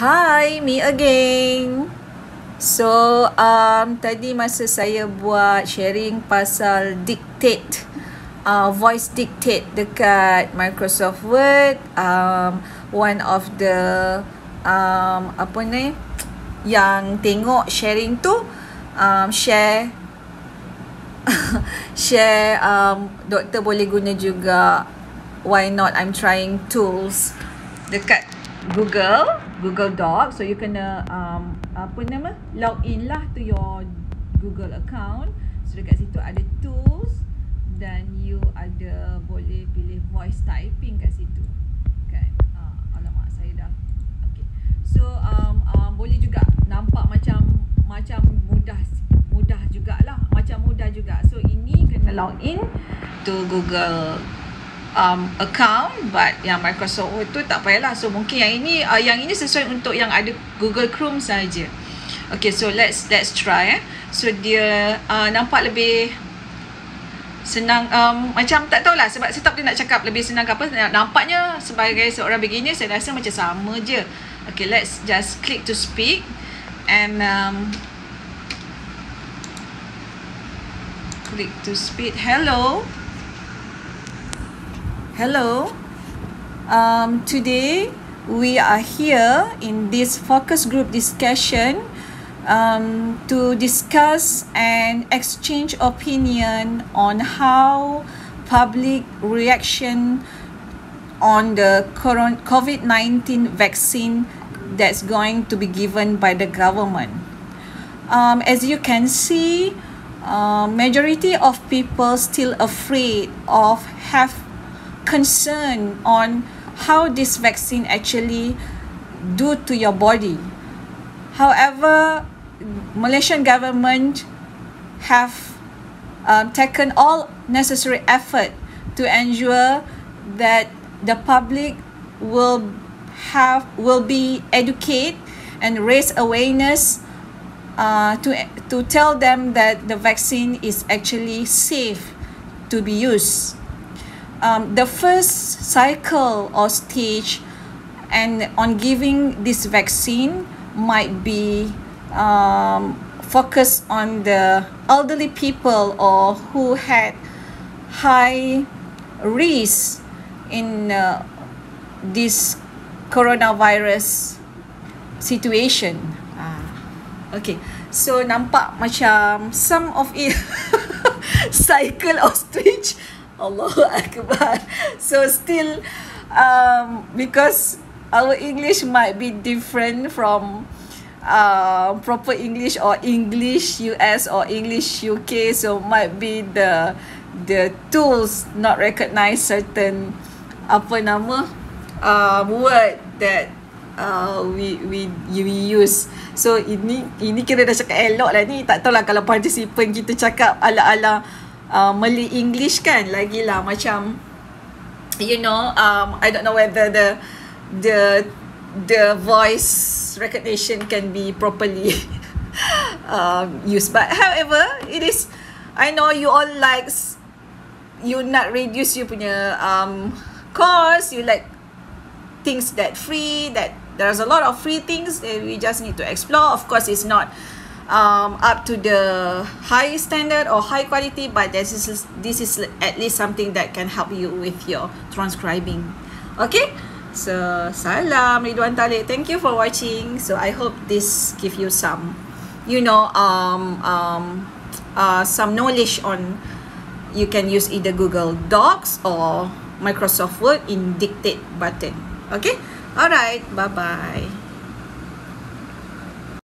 Hi, me again. So, tadi masa saya buat sharing pasal dictate, voice dictate dekat Microsoft Word, one of the yang tengok sharing tu share share doktor boleh guna juga. Why not? I'm trying tools dekat Google Docs, so you kena log in lah to your Google account. So dekat situ ada tools dan you ada boleh pilih voice typing kat situ, kan? Alamak, saya dah okay. So boleh juga nampak macam mudah jugalah, macam mudah juga. So ini kena log in to Google account, but yang Microsoft Word tu tak payahlah. So mungkin yang ini sesuai untuk yang ada Google Chrome saja. Okay, so let's try. So dia nampak lebih senang, macam tak tahulah sebab setup dia nak cakap lebih senang ke apa. Nampaknya sebagai seorang beginner, saya rasa macam sama je. Okay, let's just click to speak and click to speak. Hello, today we are here in this focus group discussion to discuss and exchange opinion on how public reaction on the current COVID-19 vaccine that's going to be given by the government. As you can see, majority of people still afraid of concern on how this vaccine actually do to your body. However, Malaysian government have taken all necessary effort to ensure that the public will be educated and raise awareness to tell them that the vaccine is actually safe to be used. The first cycle or stage and on giving this vaccine might be focused on the elderly people or who had high risk in this coronavirus situation. Okay, so nampak macam some of it cycle or stage. Allahu Akbar. So still, because our English might be different from proper English or English US or English UK, so might be the tools not recognize certain word that we use. So ini kira dah cakap elok lah ni. Tak tahulah kalau participant kita cakap ala-ala Malay English, kan, lagilah macam, you know, I don't know whether the voice recognition can be properly used, but however it is. I know you all likes, you not reduce you punya course, you like things that free, that there's a lot of free things that we just need to explore. Of course it's not up to the high standard or high quality, but this is at least something that can help you with your transcribing. Okay, so salam Ridwan Talib, thank you for watching. So I hope this give you some, you know, some knowledge on you can use either Google Docs or Microsoft Word in dictate button. Okay, all right, bye bye.